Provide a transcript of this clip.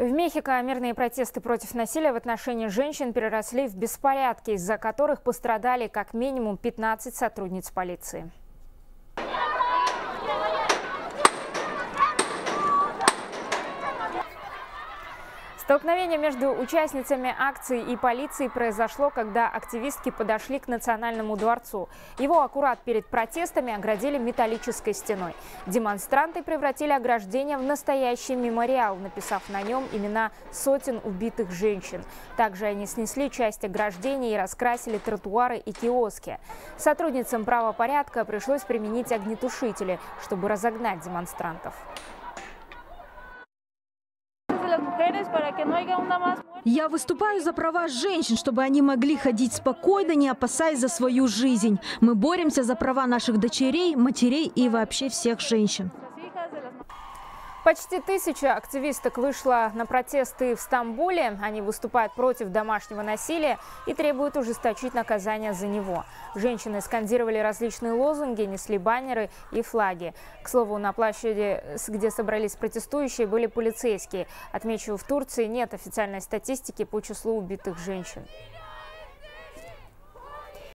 В Мехико мирные протесты против насилия в отношении женщин переросли в беспорядки, из-за которых пострадали как минимум 15 сотрудниц полиции. Столкновение между участницами акции и полицией произошло, когда активистки подошли к Национальному дворцу. Его аккурат перед протестами оградили металлической стеной. Демонстранты превратили ограждение в настоящий мемориал, написав на нем имена сотен убитых женщин. Также они снесли часть ограждения и раскрасили тротуары и киоски. Сотрудницам правопорядка пришлось применить огнетушители, чтобы разогнать демонстрантов. Я выступаю за права женщин, чтобы они могли ходить спокойно, не опасаясь за свою жизнь. Мы боремся за права наших дочерей, матерей и вообще всех женщин. Почти 1000 активисток вышло на протесты в Стамбуле. Они выступают против домашнего насилия и требуют ужесточить наказание за него. Женщины скандировали различные лозунги, несли баннеры и флаги. К слову, на площади, где собрались протестующие, были полицейские. Отмечу, в Турции нет официальной статистики по числу убитых женщин.